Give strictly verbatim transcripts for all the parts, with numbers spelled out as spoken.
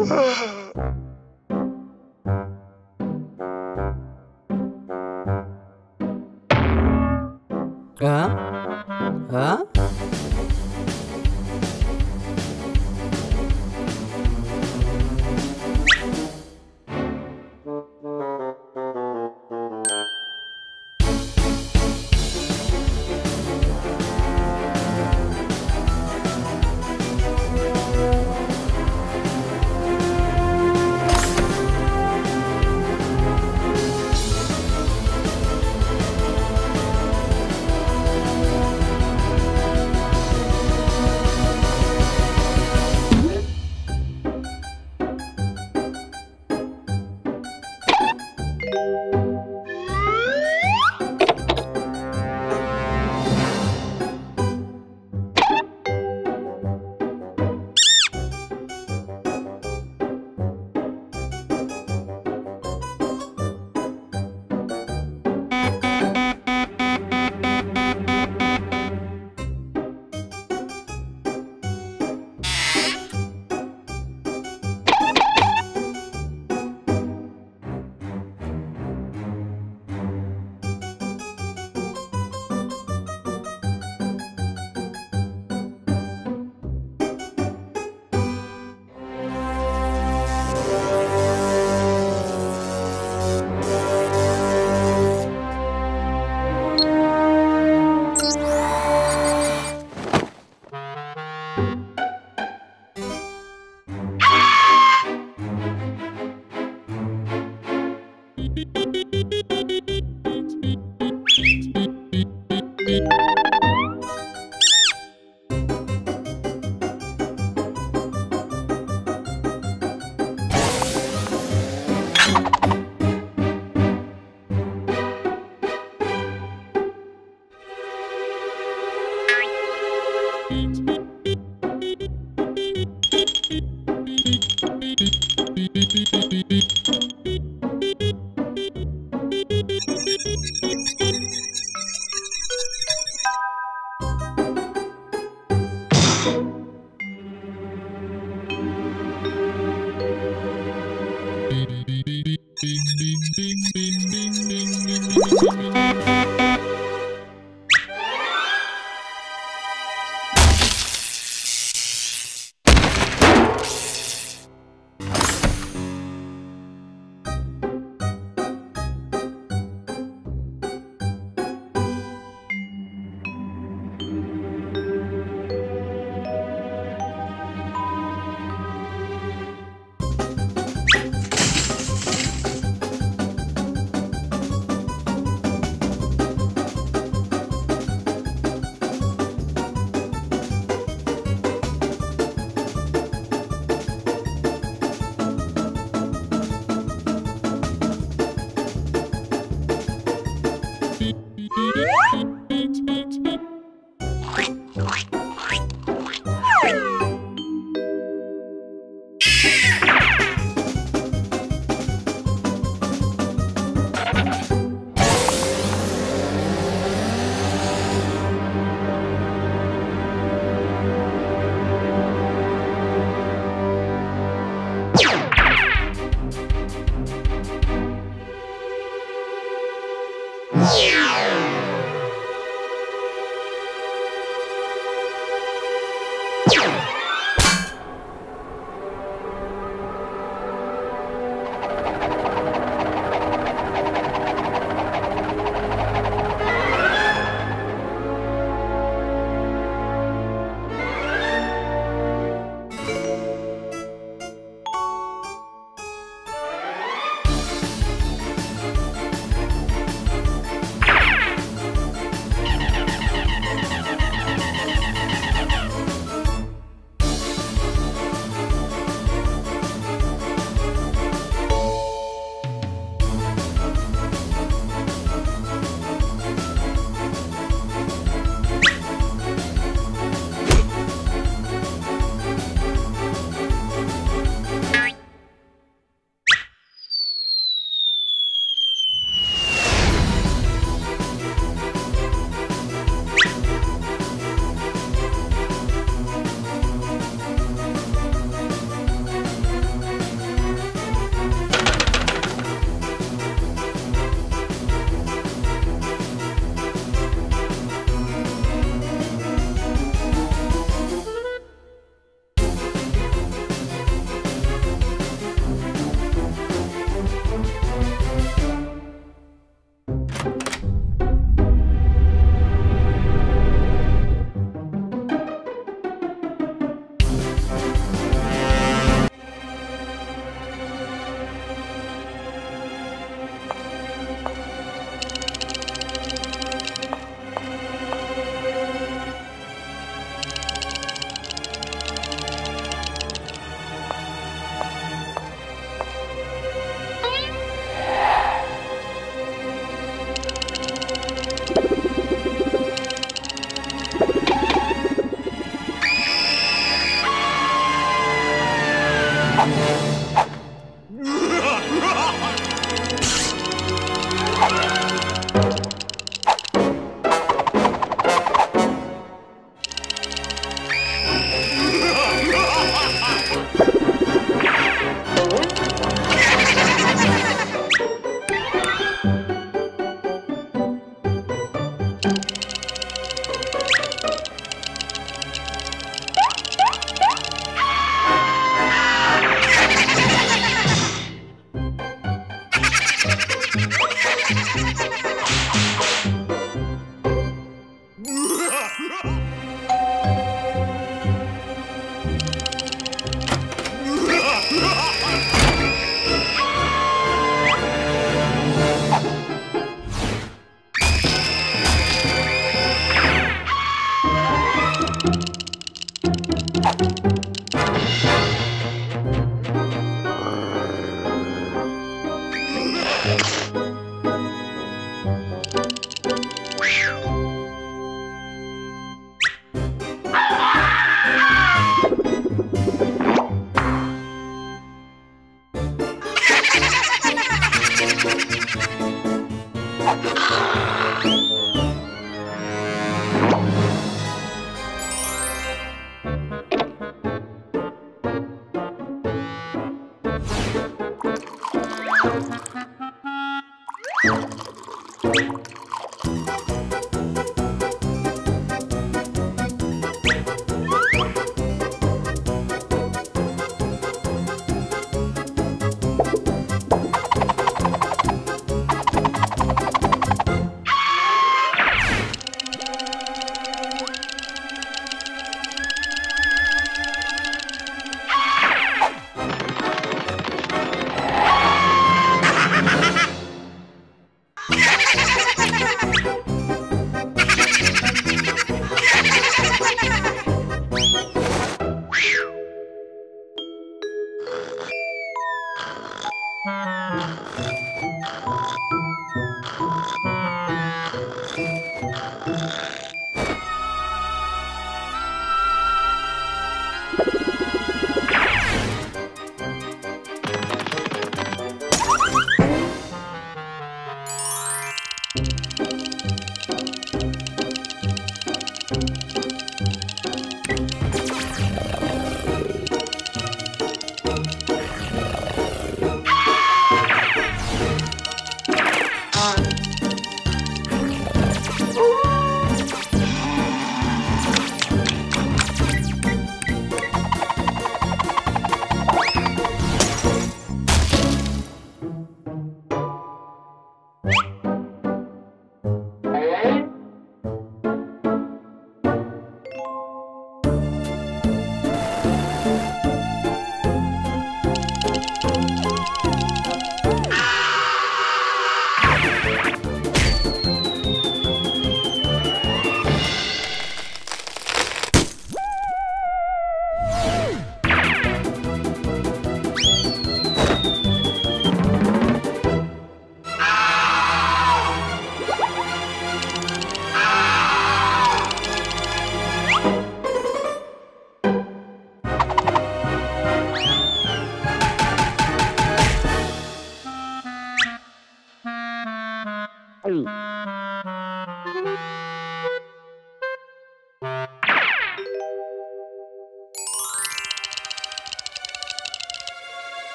Huh? Yeah.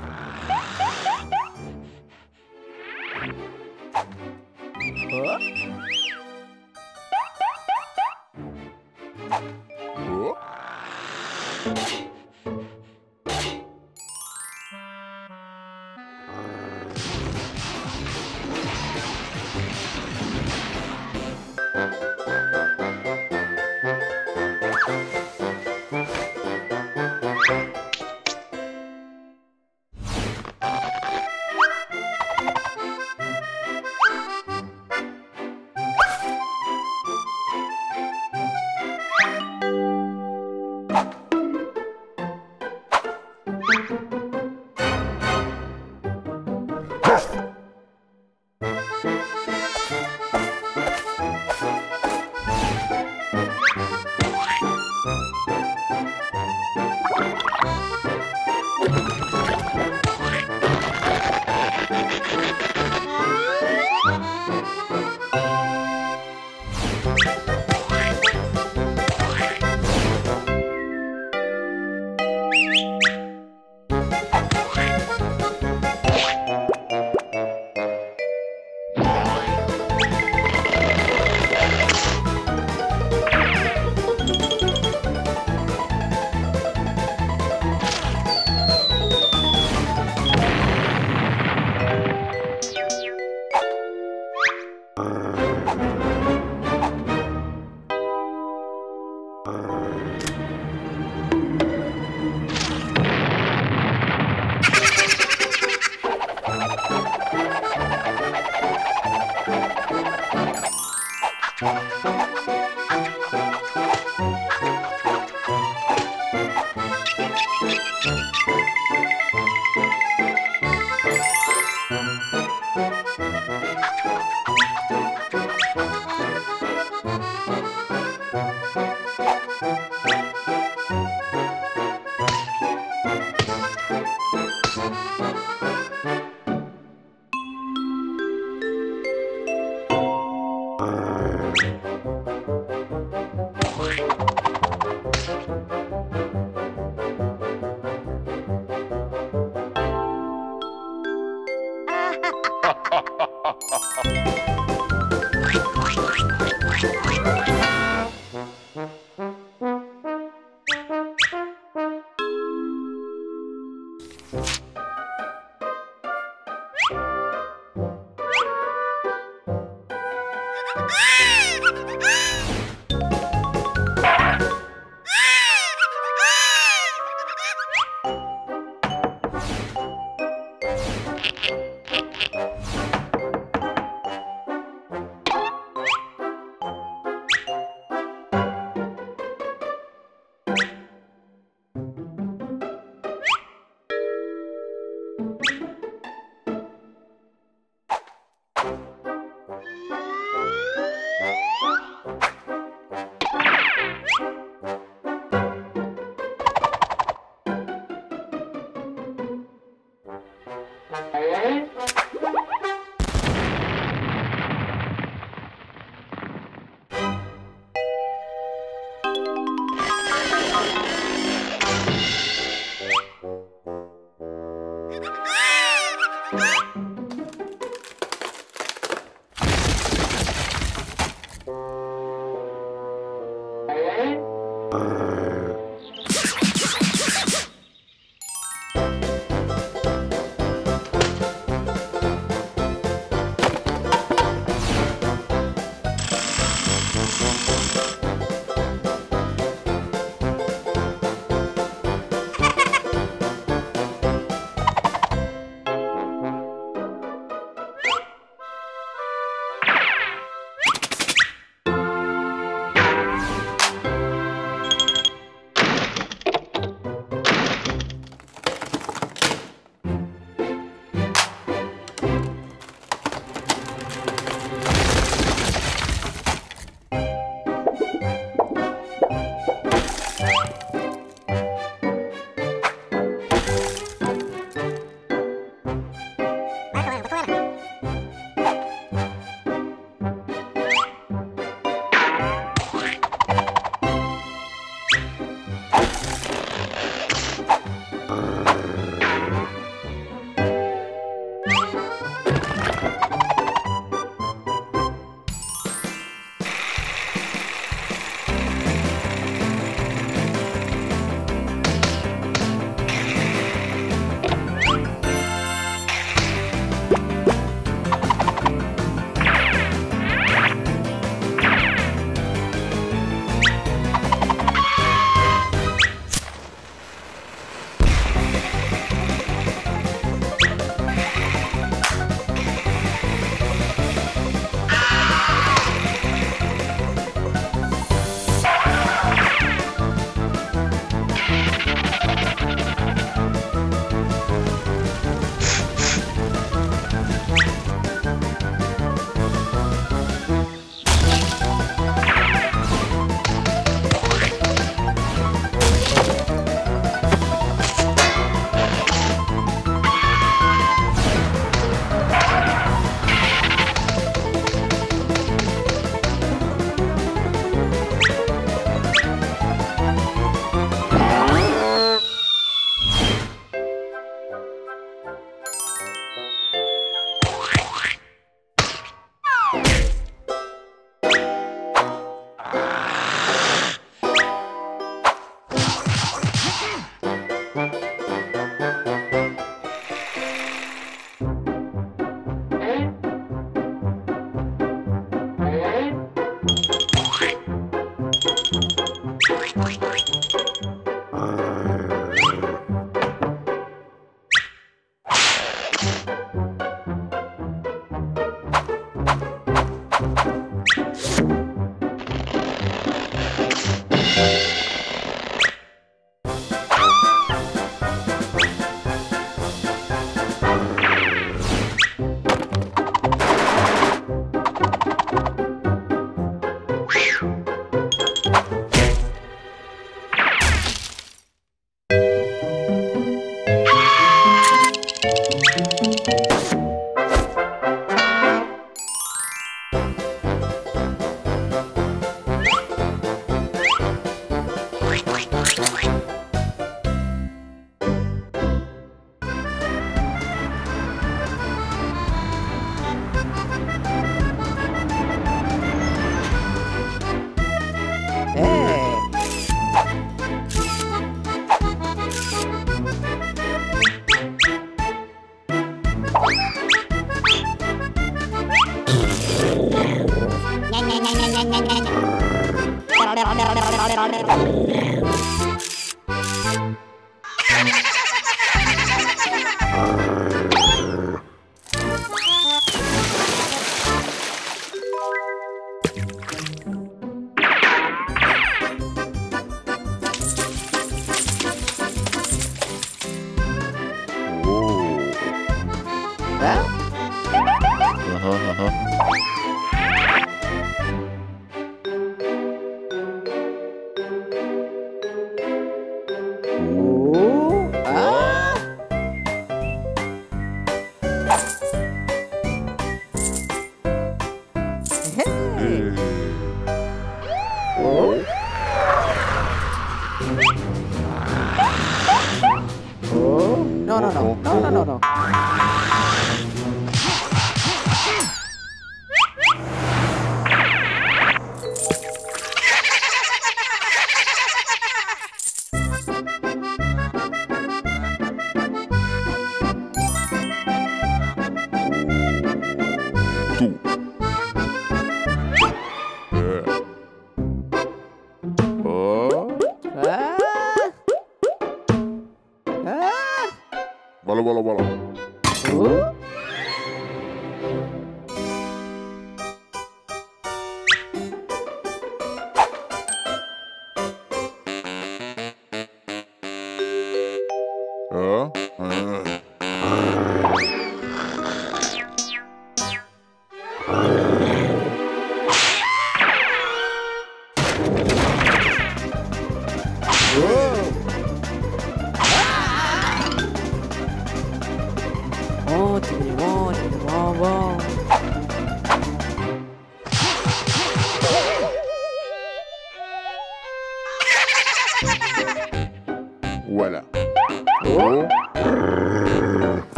Ah!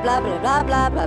blah blah blah blah blah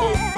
Oh,